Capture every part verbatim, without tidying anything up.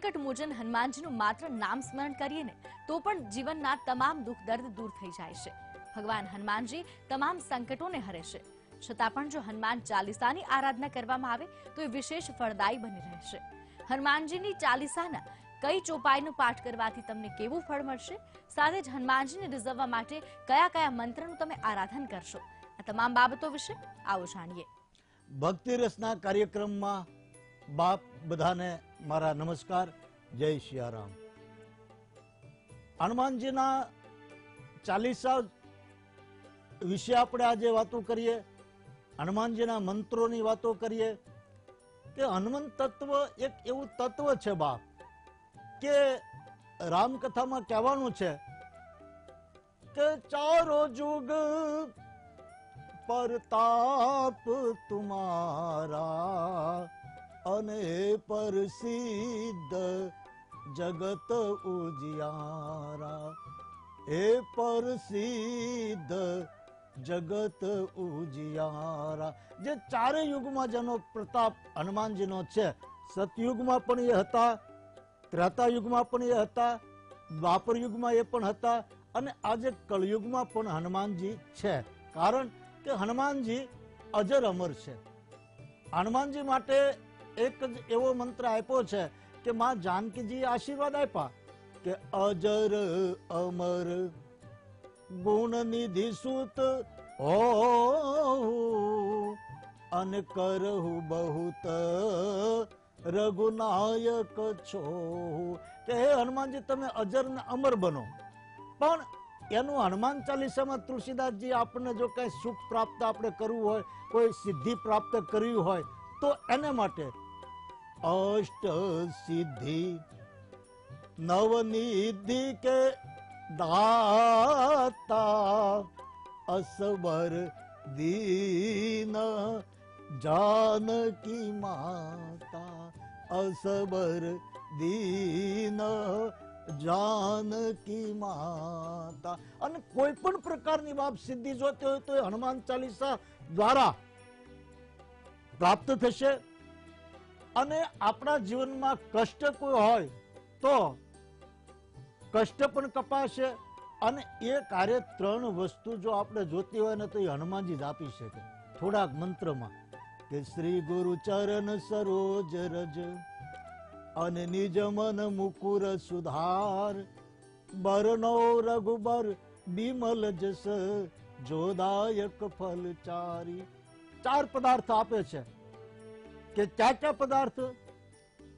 संकट मोचन हनुमान जी નું માત્ર નામ સ્મરણ કરીએ ને તો પણ જીવનના તમામ દુઃખ દર્દ દૂર થઈ જાય છે। ભગવાન હનુમાનજી તમામ સંકટોને હરે છે, છતાં પણ જો હનુમાન ચાલીસાની આરાધના કરવામાં આવે તો એ વિશેષ ફળદાયી બની રહેશે। હનુમાનજીની ચાલીસાના કઈ ચોપાઈનો પાઠ કરવાથી તમને કેવું ફળ મળશે, સાથે જ હનુમાનજીને રીઝવવા માટે કયા કયા મંત્રનું તમે આરાધન કરશો, આ તમામ બાબતો વિશે આવો જાણીએ। ભક્તિ રસના કાર્યક્રમમાં बाप बधाने मारा नमस्कार, जय सियाराम। हनुमान जी ना चालीसा विषय आपणे आजे वातो करिए, हनुमान जी ना मंत्रों नी वातो करिए के हनुमान तत्व एक एवं तत्व छे बाप के रामकथा में कहेवानुं छे के चारो जुग परताप तुम्हारा अने प्रसिद्ध जगत उजियारा, हे प्रसिद्ध जगत उजियारा। जे चारे युग में जेनो प्रताप हनुमान जी नो छे, सतयुग में पण ये हता, त्रेता युग में पण ये हता, द्वापर युग में ये पण हता अने आजे कलयुग में पण हनुमान जी छे। कारण के हनुमान जी अजर अमर छे। हनुमान जी माटे एक एवो मंत्र आप्यो छे के मां जानकी जी आशीर्वाद आप्या के अजर अमर गुण निधि सुत होऊं अन करहु बहुत रघुनायक छोऊं। के हे हनुमान जी तमे अजर ने अमर बनो, पण एनु हनुमान चालीसा में तुलसीदास जी आपने जो कई सुख प्राप्त आपने करवू होय, कोई सिद्धि प्राप्त करी होय तो एने माटे अष्ट सिद्धि नवनिधि के दाता असबर दीन जानकी माता, असबर दीन जानकी माता। अने कोई पण प्रकारनी बाप सिद्धि जोती होय तो हनुमान चालीसा द्वारा प्राप्त थशे। अने आपना जीवन में कष्ट कोई होय तो कष्ट पण कपाशे। अने ए कार्य त्रण वस्तु जो आपने जोती होय ने तो हनुमान जी आपी शके थोड़ाक मंत्र में के श्री गुरु चरण सरोज रज अने निज मन मुकुर सुधार बरनो रघुबर बिमल जस जोदायक फलचारी। चार पदार्थ आपे छे के क्या क्या पदार्थ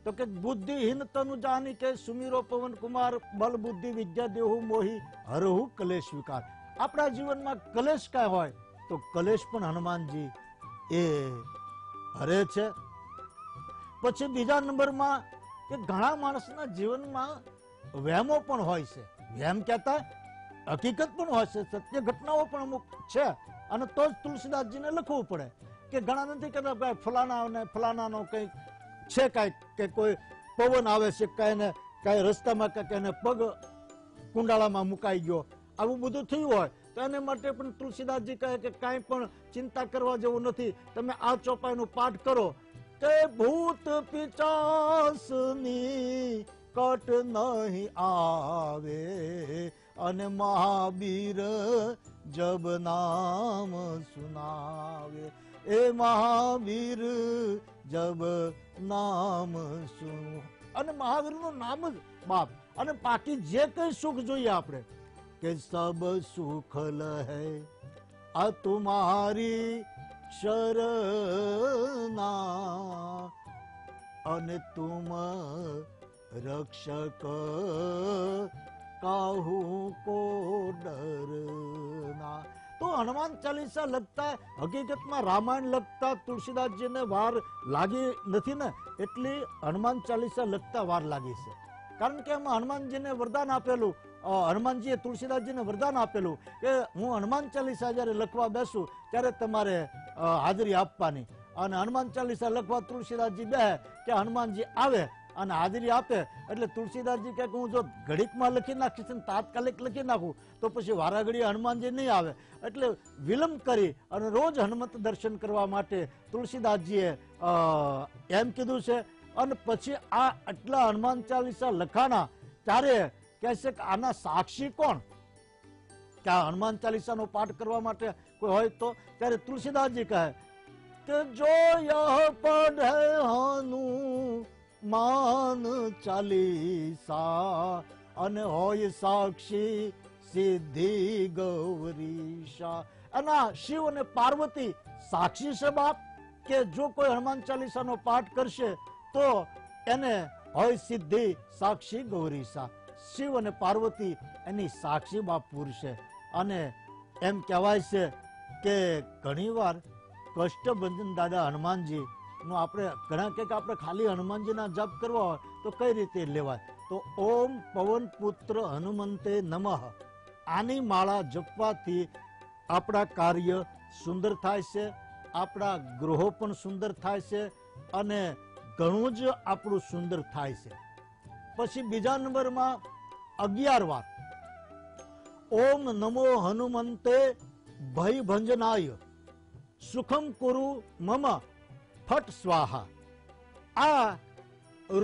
तो के बुद्धिहीन तनु जानी के सुमीरो पवन कुमार बल बुद्धि विद्या देहु मोहि हरहु कलेश विकार। अपना जीवन में कलेश क्या होय तो कलेश पण हनुमान जी ए हरे छे। पछी बीजा नंबर में के घणा माणसना जीवन में वहमो पण होय छे, वहम कहता हकीकत पण होय छे, सत्य घटनाओं पण अमुक छे। अने तो तुलसीदास जी ने लखवू पड़े के घणा नथी कदा भाई फलाना ने फलाना नो कई छे, काई के कोई पवन आवे छे, काई ने काई रस्ता में काई ने पग कुंडाला में मुकाई गयो, आवुं बधुं थयुं होय तो एने माटे पण तुलसीदास जी कहे के काई पण चिंता करवा जेवुं नथी। तमे आ चौपाईनो पाठ करो के भूत पिचासनी कट नहीं आवे अने महावीर जब नाम सुनावे, ए महावीर जब नाम सुनो। अने महावीर नो नाम ज बाप। अने बाकी जे कई सुख जोईए आपणे के सब सुख लहे आ तुम्हारी शरणा अने तुम रक्षक काहू को डरना। तो हनुमान चालीसा लगता है हकीकत में रामायण लगता तुलसीदास जी ने वार लागी नहीं ने एटली हनुमान चालीसा लगता वार लागी से। कारण के हम हनुमान जी ने वरदान आपेलू, हनुमान जी तुलसीदास जी ने वरदान आपेलू के हूँ हनुमान चालीसा जयरे लखवा बेसू त्यारे तमारे हाजरी आपवानी। अने हनुमान चालीसा लखवा तुलसीदास जी बेहे के हनुमान जी आवे अने हाजरी आपे एटले तुलसीदास जी कहे हूँ जो घड़ीक में लखी नाखीश तात्कालिक लखी नाखू तो पछी वाराघड़ी हनुमान जी नहीं आवे, एटले विलंब करी अने रोज हनुमत दर्शन करवा माटे तुलसीदास जीए एम कीधुं छे અને પછી આ એટલા હનુમાન ચાલીસા લખાણા ત્યારે કહેશે કે આના સાક્ષી કોણ, કે આ હનુમાન ચાલીસાનો પાઠ કરવા માટે કોઈ હોય તો. ત્યારે તુલસીદાસજી કહે કે જો યહ પઢે હનુમાન ચાલીસા અને હોય સાક્ષી સિદ્ધિ ગૌરીશા. એના શિવ અને પાર્વતી સાક્ષી છે બાપ, કે જો કોઈ હનુમાન ચાલીસાનો પાઠ કરશે તો એને હોય સિદ્ધિ સાક્ષી ગૌરીશા. શિવ અને પાર્વતી એની સાક્ષી બાપ પુરુષે. અને એમ કહેવાય છે કે ઘણીવાર કષ્ટભંજન દાદા હનુમાનજી નો આપણે ઘણા કે આપણે ખાલી હનુમાનજીના જપ કરવા હોય તો કઈ રીતે લેવાય, તો ઓમ પવન પુત્ર હનુમંતે નમઃ આની માળા જપવાથી આપણા કાર્ય સુંદર થાય છે, આપણા ગ્રહો પણ સુંદર થાય છે અને ઘણું જ આપણું સુંદર થાય છે. પછી બીજા નંબરમાં અગિયાર વાર ઓમ નમો હનુમંતે ભય ભંજનાય સુખમ કુરુ મમ ફટ સ્વાહા. આ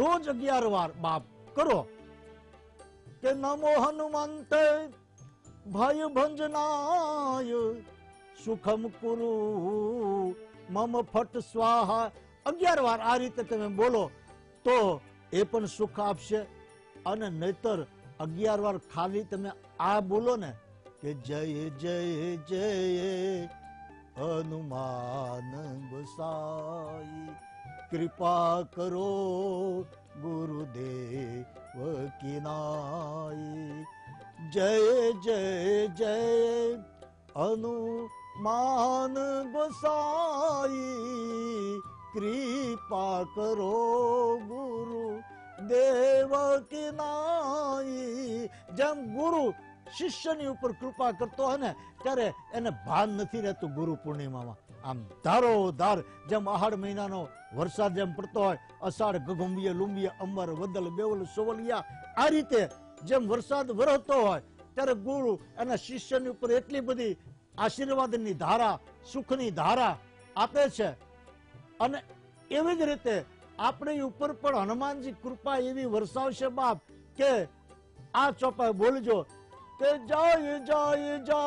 રોજ અગિયાર વાર બાપ કરો કે નમો હનુમંતે ભય ભંજનાય સુખમ કુરુ મમ ફટ સ્વાહા. અગિયાર વાર આ રીતે તમે બોલો તો એ પણ સુખ આપશે. અને નહીતર અગિયાર વાર ખાલી તમે આ બોલો ને કે જય જય જય હનુમાન બસાઈ કૃપા કરો ગુરુદેવ કિનાઈ જય જય જય હનુમાન બસાઈ કૃપા કરો ગુરુ દેવ કિનાઈ. જેમ ગુરુ શિષ્યની ઉપર કૃપા કરતો હોય ને ત્યારે એને ભાન નથી રહેતું ગુરુ પૂર્ણિમામાં. આમ ધારોધાર જેમ અહાડ મહિનાનો વરસાદ જેમ પડતો હોય, અષાઢ ગગુંબીય લુંબીય અંબર વદલ બેવલ સોવલિયા, આ રીતે જેમ વરસાદ વરસતો હોય ત્યારે ગુરુ એના શિષ્યની ઉપર એટલી બધી આશીર્વાદની ધારા સુખની ધારા આપે છે. અને એવી જ રીતે આપણી ઉપર પણ હનુમાનજી કૃપા એવી વરસાવશે બાપ કે આ ચોપાઈ બોલજો કે જય જય જય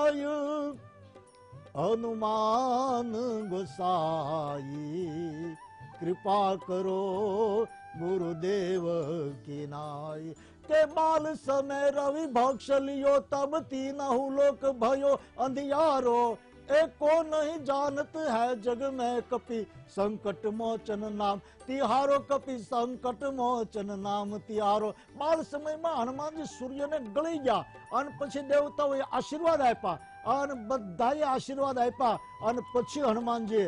હનુમાન ગોસાઈ કૃપા કરો ગુરુદેવ કિનાય. के बाल समय रवि भक्ष लियो तब तीन लोक भयो अंधियारो एको नहीं जानत है जग में कपि संकट मोचन नाम तिहारो कपि संकट मोचन नाम तिहारो. बाल समय में हनुमान जी सूर्य ने गली गया अन पछी देवताओं आशीर्वाद आप्या अन बधाए आशीर्वाद आप्या अन पछी हनुमान जी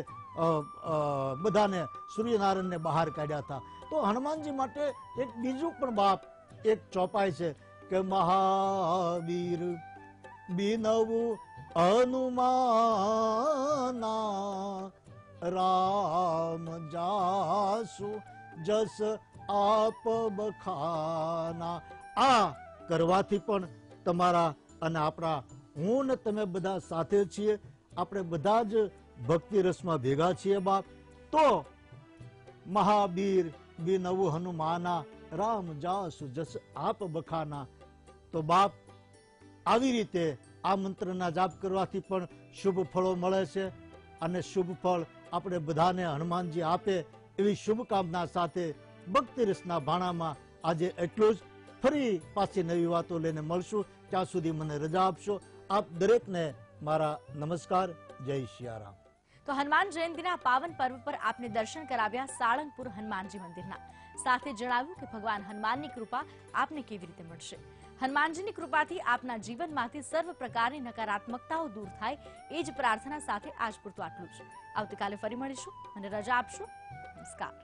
बधाने सूर्य नारायण ने बहार काढ्या था. तो हनुमान जी माटे एक बीजू पण बाप एक चौपाई से के महावीर बिनवु हनुमाना राम जासु जस आप बखाना. आ करवाथी पण तमारा अने आपणा हूँ ने तमे बधा साथे छीए, आपणे बधा ज भक्ति रसमां भेगा छीए बाप. तो महावीर बिनवु हनुमाना राम जासु जस आप बखाना. तो बाप આવી રીતે આ મંત્રના જાપ કરવાથી પણ શુભ ફળો મળે છે અને શુભ ફળ આપણે બધાને હનુમાનજી આપે એવી શુભકામના સાથે ભક્તિ રસના ભાણામાં આજે એટલું જ. ફરી પાછી નવી વાતો લઈને મળશું. ત્યાં સુધી મને રજા આપશો. આપ દરેકને મારા નમસ્કાર. જય સિયારામ. તો હનુમાન જયંતિના પાવન પર્વ પર આપને દર્શન કરાવ્યા સાળંગપુર હનુમાનજી મંદિરના. સાથે જણાવ્યું કે ભગવાન હનુમાનની કૃપા આપને કેવી રીતે મળશે. હનુમાનજીની કૃપાથી આપના જીવનમાંથી સર્વ પ્રકારની નકારાત્મકતાઓ દૂર થાય એ જ પ્રાર્થના સાથે આજ પૂરતું આટલું જ. આવતીકાલે ફરી મળીશું. મને રજા આપશો. નમસ્કાર.